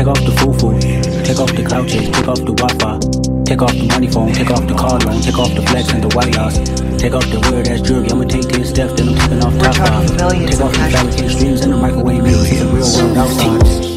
Take off the foo-foo, take off the couches, take off the Wi-Fi, take off the money phone, take off the car loan, take off the flex and the white house, take off the weird-ass jewelry. I'ma take this step, then I'm taking off top off. Take off the fabricated streams and the microwave music, it's a real world outside.